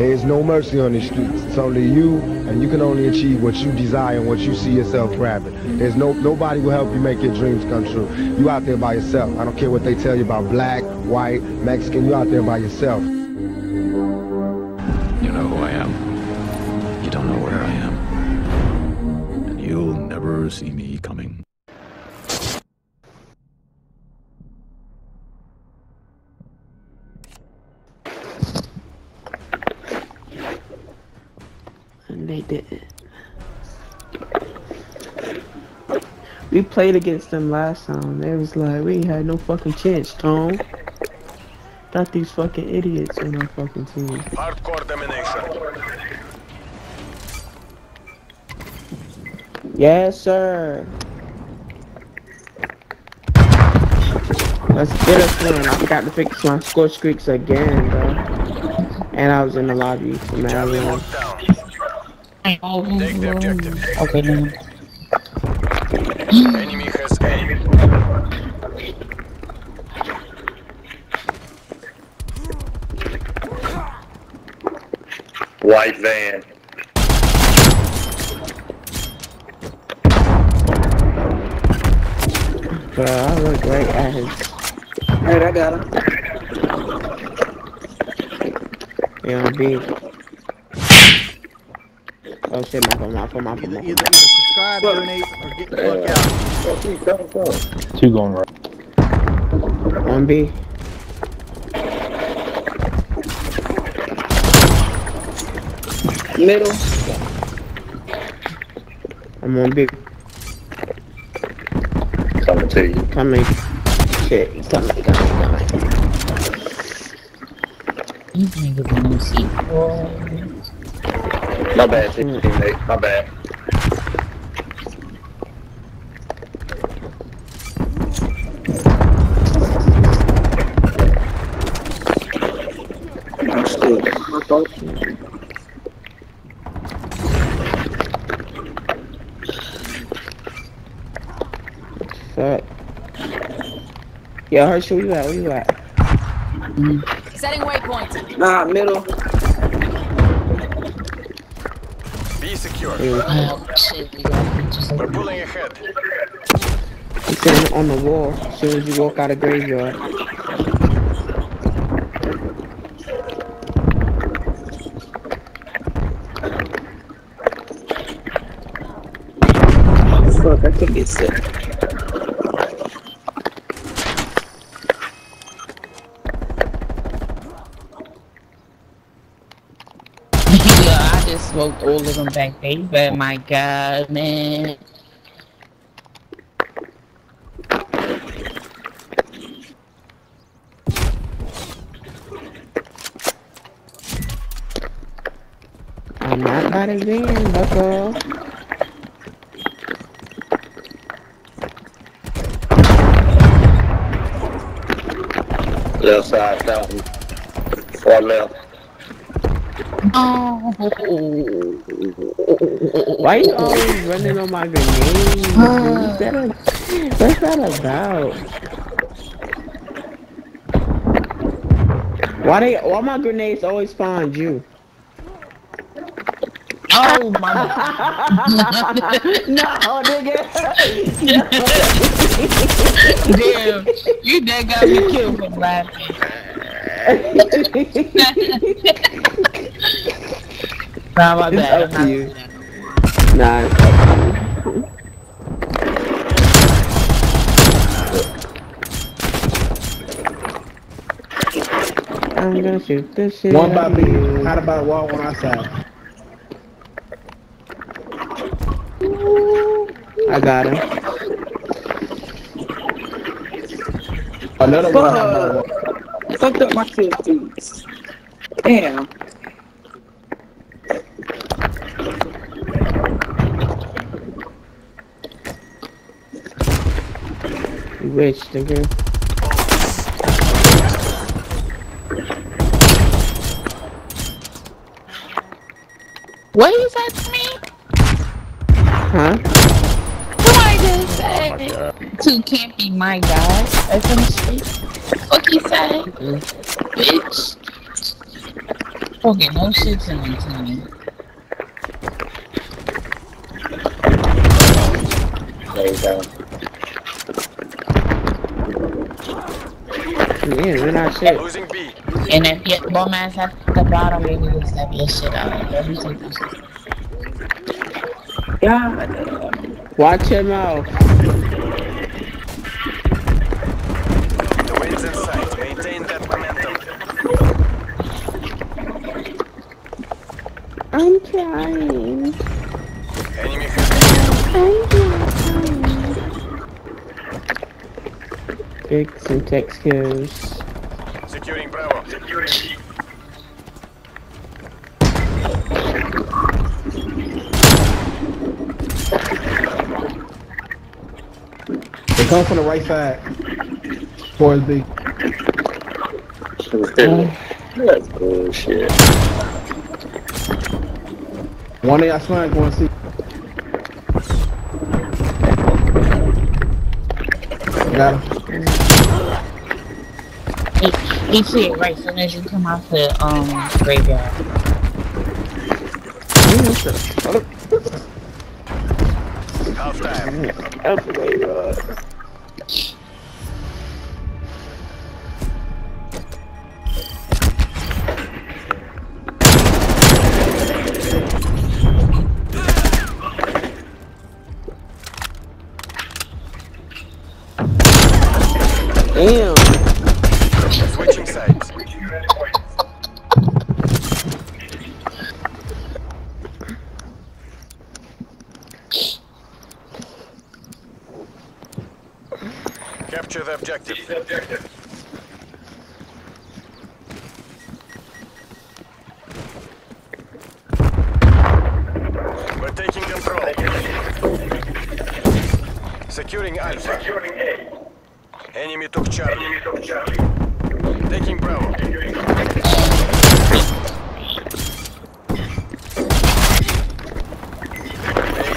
There is no mercy on these streets. It's only you, and you can only achieve what you desire and what you see yourself grabbing. There's nobody will help you make your dreams come true. You out there by yourself. I don't care what they tell you about black, white, Mexican. You out there by yourself. You know who I am. You don't know where I am. And you'll never see me coming. They didn't. We played against them last time. They was like, we ain't had no fucking chance, Tom. Got these fucking idiots on our fucking team. Hardcore domination. Yes, sir. Let's get us one. I forgot to fix my score streaks again, bro. And I was in the lobby for now. Oh, take the objective. Okay, no. Enemy has enemy. White van. Bro, I look right at him. Alright, I got him. Yeah, I'm big. Oh shit, my phone. Either subscribe, donate, or get the fuck out. Two going right. One B. Middle. I'm on B. Coming to you. Coming. Shit, he's coming. You think you're gonna see? My bad, teammate. My bad. I'm still. My fault. Fuck. Yo, Hershey, where you at? Setting waypoint. Nah, middle. Secure. We're pulling ahead. He's sitting on the wall as soon as you walk out of graveyard. Fuck, I could get sick. Smoked all of them back there, but my god, man. I'm not got his in, bucko. Left side, down. Far left. Oh. Why you always running on my grenade? What's that about? Why my grenades always find you? Oh my god. No, nigga. Damn, you done got me killed from laughing. Nah, my bad. It's up to you. Nah, it's up to you. I'm gonna shoot this shit. One by B, out of by wall, one outside. I got him. Another one out of the wall. Fucked up my shit, dude. Damn. Rich, nigga. What you said to me? Huh? What did I just say? Oh, two can't be my guy, essentially. What you say? Bitch. Okay, no shit's in it to me. There you go. Yeah, we're not shit. Losing B. And if your bum ass at the bottom, maybe we'll step your shit out. Let me take this shit. Yeah. Watch your mouth. The wind's in sight. Maintain that momentum. I'm trying. Enemy I'm trying. Big syntax kills. Securing Bravo. Securing B. Come from the right side. Towards B. That's bullshit. One day I swear I'm going to see. Got him. He see it right soon as you come out the graveyard. Half time. Out the graveyard. Damn. Switching sides. Switching red points. Capture the objective. We're taking control. Securing Alpha. Securing A. Enemy took Charlie. Taking Bravo. A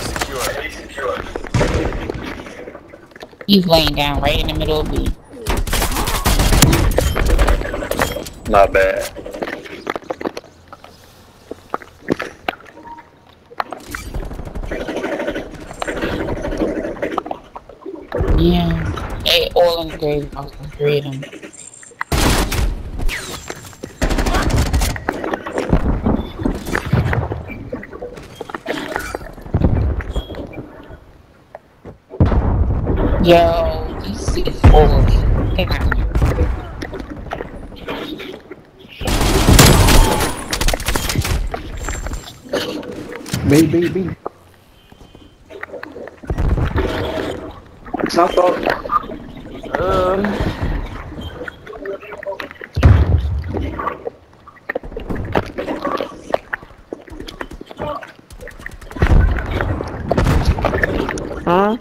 secure. He's laying down right in the middle of B. Not bad. Yeah. They all in the grave, I can create them. Yo, this is old. Come on. Baby. It's not all. Huh?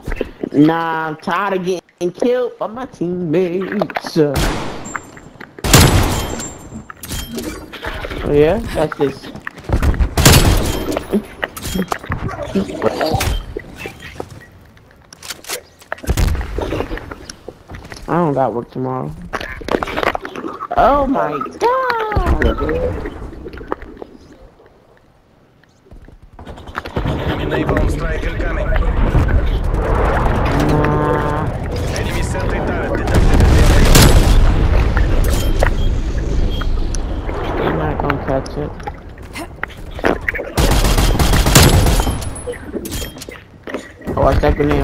Nah, I'm tired of getting killed by my teammates. Oh yeah, that's this. I don't got work tomorrow. Oh my god! Enemy bomb strike incoming. Enemy sentry turret detected. I'm not gonna catch it. Oh, what's happening?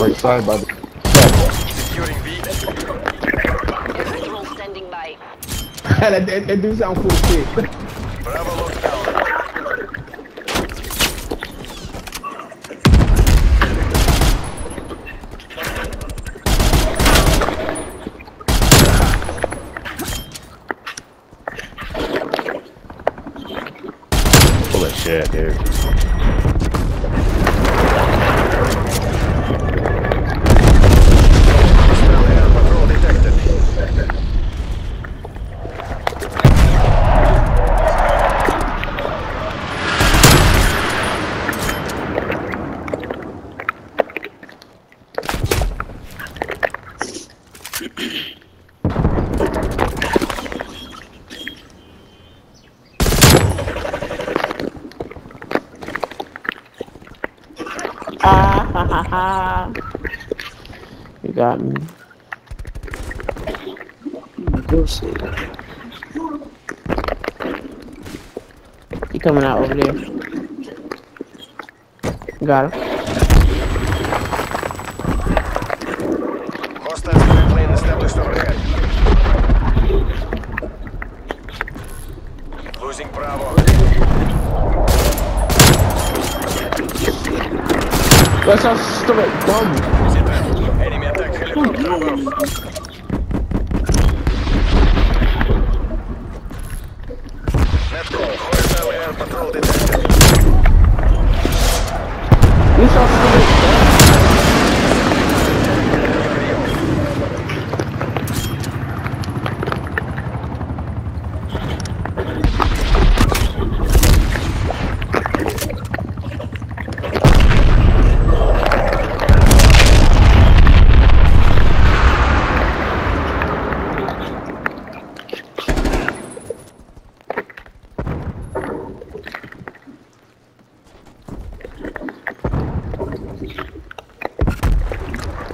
Right side by the securing B. Patrol standing by. That do sound cool shit. Bravo locked down. Holy shit, dude. You got me. Go see. He coming out over there. Got him. Losing Bravo. That's how stupid dumb. Enemy attack helicopter above. Let's go. Horizontal air patrol detected. This how stupid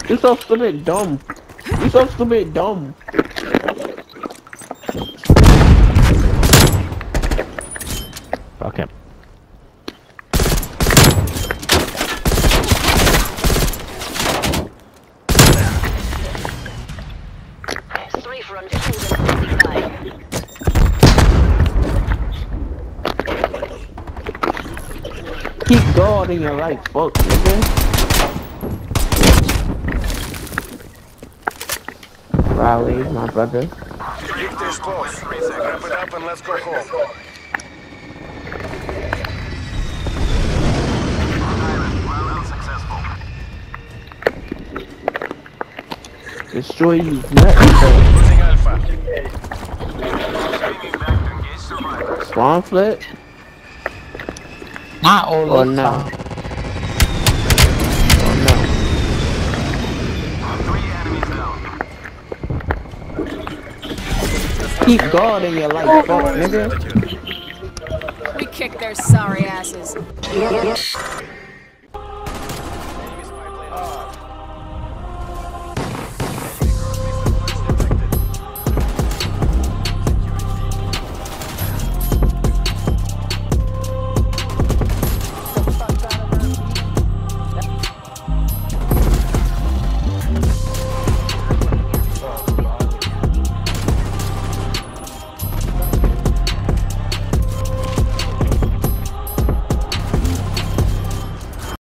you're so stupid dumb. You're so stupid dumb. Fuck him. Three from keep guarding your life, fuck, nigga. Riley, my brother. Lift this close. Wrap it up and let's go home. Destroy these nuts. Spawn flip? Not all or no. Time. Keep God in your life, fuck nigga. We kick their sorry asses.